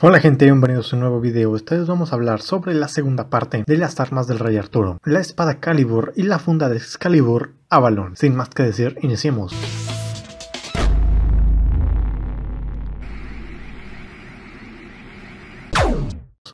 Hola gente, bienvenidos a un nuevo video. Ustedes vamos a hablar sobre la segunda parte de las armas del Rey Arturo, la espada Caliburn y la funda de Excalibur Avalon. Sin más que decir, iniciemos.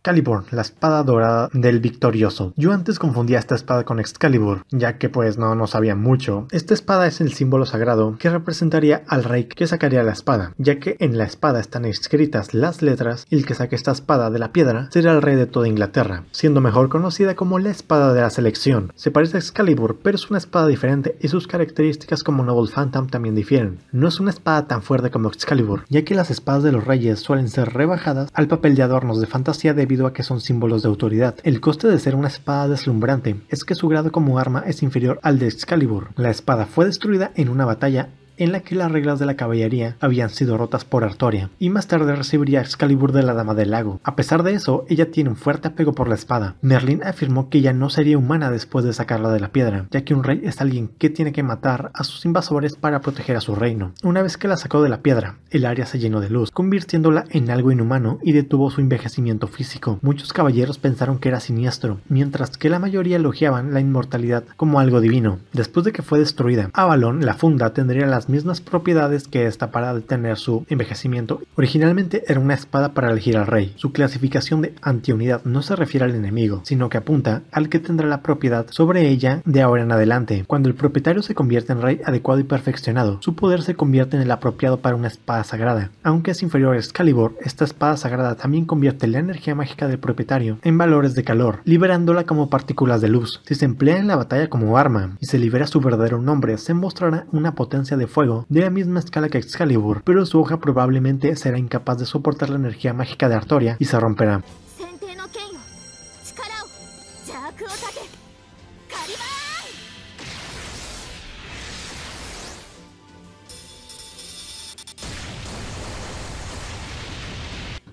Caliburn, la espada dorada del victorioso. Yo antes confundía esta espada con Excalibur, ya que pues no sabía mucho. Esta espada es el símbolo sagrado que representaría al rey que sacaría la espada, ya que en la espada están escritas las letras y el que saque esta espada de la piedra será el rey de toda Inglaterra, siendo mejor conocida como la espada de la selección. Se parece a Excalibur, pero es una espada diferente y sus características como Noble Phantom también difieren. No es una espada tan fuerte como Excalibur, ya que las espadas de los reyes suelen ser rebajadas al papel de adornos de fantasía debido a que son símbolos de autoridad. El coste de ser una espada deslumbrante es que su grado como arma es inferior al de Excalibur. La espada fue destruida en una batalla en la que las reglas de la caballería habían sido rotas por Artoria, y más tarde recibiría Excalibur de la Dama del Lago. A pesar de eso, ella tiene un fuerte apego por la espada. Merlin afirmó que ella no sería humana después de sacarla de la piedra, ya que un rey es alguien que tiene que matar a sus invasores para proteger a su reino. Una vez que la sacó de la piedra, el área se llenó de luz, convirtiéndola en algo inhumano y detuvo su envejecimiento físico. Muchos caballeros pensaron que era siniestro, mientras que la mayoría elogiaban la inmortalidad como algo divino. Después de que fue destruida, Avalon, la funda, tendría las mismas propiedades que esta para detener su envejecimiento. Originalmente era una espada para elegir al rey. Su clasificación de antiunidad no se refiere al enemigo, sino que apunta al que tendrá la propiedad sobre ella de ahora en adelante. Cuando el propietario se convierte en rey adecuado y perfeccionado, su poder se convierte en el apropiado para una espada sagrada. Aunque es inferior a Excalibur, esta espada sagrada también convierte la energía mágica del propietario en valores de calor, liberándola como partículas de luz. Si se emplea en la batalla como arma y se libera su verdadero nombre, se mostrará una potencia de fuego de la misma escala que Excalibur, pero su hoja probablemente será incapaz de soportar la energía mágica de Artoria y se romperá.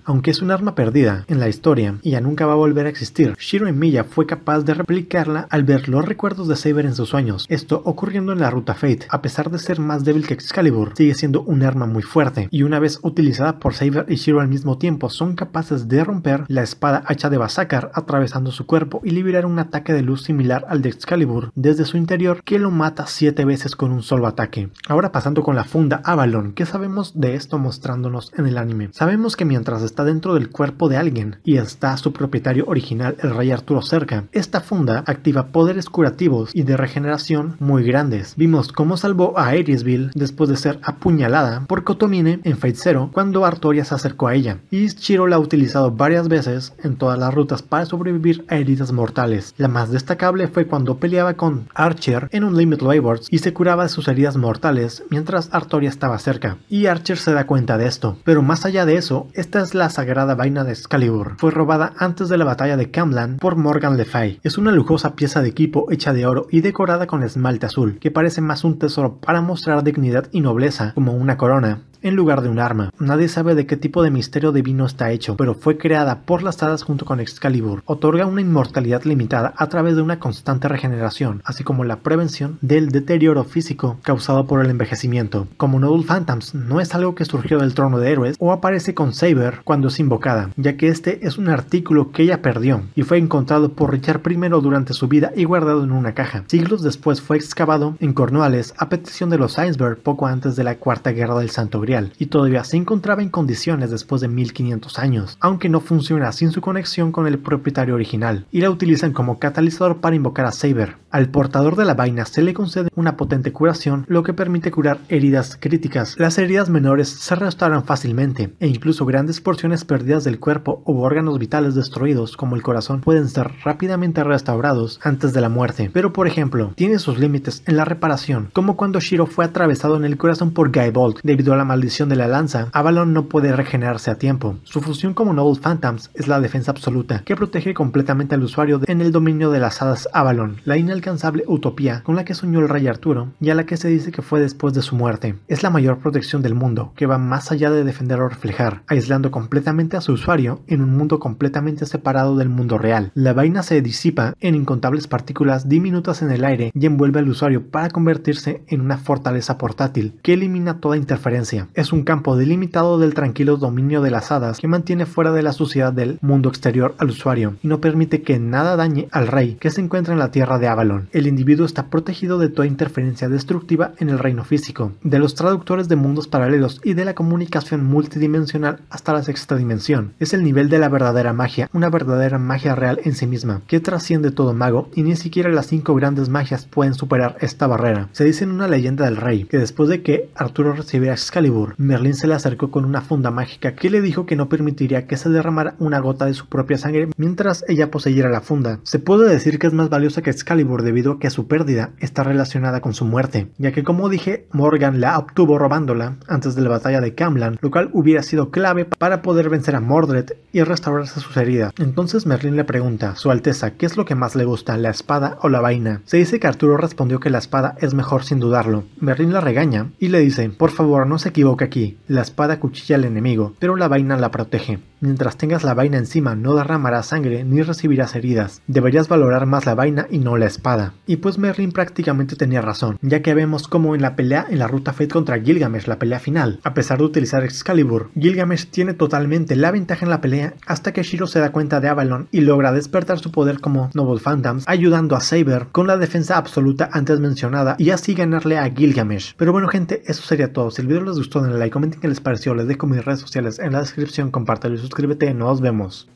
Aunque es un arma perdida en la historia y ya nunca va a volver a existir, Shirou Emiya fue capaz de replicarla al ver los recuerdos de Saber en sus sueños, esto ocurriendo en la ruta Fate. A pesar de ser más débil que Excalibur, sigue siendo un arma muy fuerte, y una vez utilizada por Saber y Shirou al mismo tiempo, son capaces de romper la espada hacha de Basakar atravesando su cuerpo y liberar un ataque de luz similar al de Excalibur desde su interior, que lo mata 7 veces con un solo ataque. Ahora pasando con la funda Avalon, ¿qué sabemos de esto mostrándonos en el anime? Sabemos que mientras está dentro del cuerpo de alguien y está su propietario original, el Rey Arturo, cerca, esta funda activa poderes curativos y de regeneración muy grandes. Vimos cómo salvó a Aresville después de ser apuñalada por Kotomine en Fate Zero cuando Artoria se acercó a ella, y Shirou la ha utilizado varias veces en todas las rutas para sobrevivir a heridas mortales. La más destacable fue cuando peleaba con Archer en Unlimited Awards y se curaba de sus heridas mortales mientras Artoria estaba cerca, y Archer se da cuenta de esto. Pero más allá de eso, esta es la sagrada vaina de Excalibur. Fue robada antes de la batalla de Camlan por Morgan Le Fay. Es una lujosa pieza de equipo hecha de oro y decorada con esmalte azul, que parece más un tesoro para mostrar dignidad y nobleza, como una corona, en lugar de un arma. Nadie sabe de qué tipo de misterio divino está hecho, pero fue creada por las hadas junto con Excalibur. Otorga una inmortalidad limitada a través de una constante regeneración, así como la prevención del deterioro físico causado por el envejecimiento. Como Noble Phantoms, no es algo que surgió del Trono de Héroes o aparece con Saber cuando es invocada, ya que este es un artículo que ella perdió y fue encontrado por Richard I durante su vida y guardado en una caja. Siglos después fue excavado en Cornualles a petición de los Ainsberg poco antes de la Cuarta Guerra del Santo Grial, y todavía se encontraba en condiciones después de 1500 años, aunque no funciona sin su conexión con el propietario original, y la utilizan como catalizador para invocar a Saber. Al portador de la vaina se le concede una potente curación, lo que permite curar heridas críticas. Las heridas menores se restauran fácilmente, e incluso grandes porciones perdidas del cuerpo o órganos vitales destruidos como el corazón pueden ser rápidamente restaurados antes de la muerte, pero por ejemplo, tiene sus límites en la reparación, como cuando Shirou fue atravesado en el corazón por Gaebolt. Debido a la Visión de la Lanza, Avalon no puede regenerarse a tiempo. Su función como Noble Phantoms es la defensa absoluta, que protege completamente al usuario en el dominio de las hadas Avalon, la inalcanzable utopía con la que soñó el Rey Arturo y a la que se dice que fue después de su muerte. Es la mayor protección del mundo, que va más allá de defender o reflejar, aislando completamente completamente a su usuario en un mundo completamente separado del mundo real. La vaina se disipa en incontables partículas diminutas en el aire y envuelve al usuario para convertirse en una fortaleza portátil que elimina toda interferencia. Es un campo delimitado del tranquilo dominio de las hadas que mantiene fuera de la suciedad del mundo exterior al usuario y no permite que nada dañe al rey que se encuentra en la tierra de Avalon. El individuo está protegido de toda interferencia destructiva en el reino físico, de los traductores de mundos paralelos y de la comunicación multidimensional hasta la sexta dimensión. Es el nivel de la verdadera magia, una verdadera magia real en sí misma, que trasciende todo mago y ni siquiera las 5 grandes magias pueden superar esta barrera. Se dice en una leyenda del rey que después de que Arturo recibiera Excalibur, Merlin se le acercó con una funda mágica que le dijo que no permitiría que se derramara una gota de su propia sangre mientras ella poseyera la funda. Se puede decir que es más valiosa que Excalibur debido a que su pérdida está relacionada con su muerte, ya que como dije, Morgan la obtuvo robándola antes de la batalla de Camlan, lo cual hubiera sido clave para poder vencer a Mordred y restaurarse sus heridas. Entonces Merlin le pregunta, Su Alteza, ¿qué es lo que más le gusta, la espada o la vaina? Se dice que Arturo respondió que la espada es mejor sin dudarlo. Merlin la regaña y le dice, por favor no se equivoque aquí, la espada cuchilla al enemigo, pero la vaina la protege. Mientras tengas la vaina encima no derramarás sangre ni recibirás heridas, deberías valorar más la vaina y no la espada. Y pues Merlin prácticamente tenía razón, ya que vemos como en la pelea en la ruta Fate contra Gilgamesh, la pelea final, a pesar de utilizar Excalibur, Gilgamesh tiene totalmente la ventaja en la pelea hasta que Shirou se da cuenta de Avalon y logra despertar su poder como Noble Phantom, ayudando a Saber con la defensa absoluta antes mencionada y así ganarle a Gilgamesh. Pero bueno gente, eso sería todo. Si el video les gustó denle like, comenten qué les pareció, les dejo mis redes sociales en la descripción, compártelo y suscríbete, nos vemos.